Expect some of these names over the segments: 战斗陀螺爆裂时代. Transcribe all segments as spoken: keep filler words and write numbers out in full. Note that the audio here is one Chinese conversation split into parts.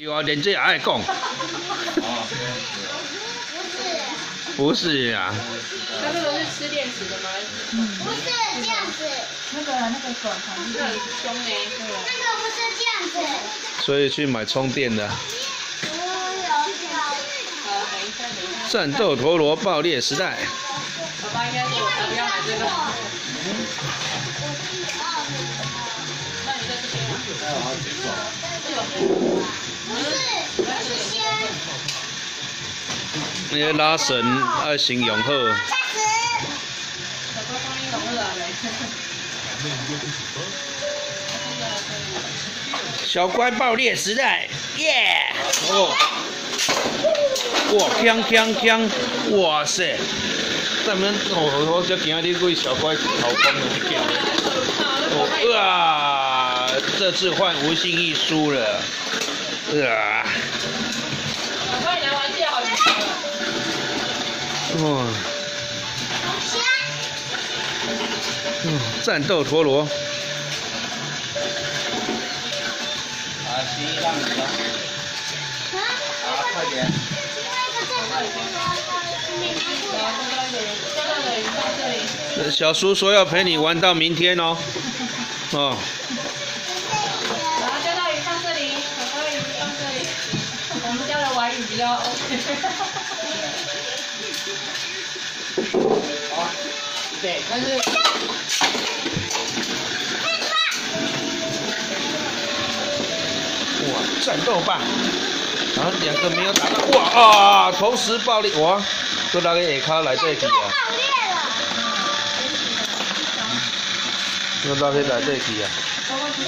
有啊，连这也爱讲。不是啊。他那个是吃电池的吗？不是这样子。那个那个狗好像很凶哎。那个不是这样子。所以去买充电的。战斗陀螺爆裂时代。爸爸应该说我不要买这个。 那个拉绳爱心永好。小乖爆裂时代，耶！哦，哇，锵锵锵，哇塞！咱们我我只今仔日位小乖头崩了一件，我哇，这次换吴信义输了。 啊！快点玩具好厉害！哇！嗯，战斗陀螺。啊，第一让你了。啊，快点！小叔说要陪你玩到明天哦。哦。 比较 OK。好，对，但是。哇，战斗吧！然后两个没有打到，哇啊！同时爆裂，哇！都拿个下骹来对起啊！爆裂了！都拿去来对起啊！我是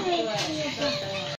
这样的。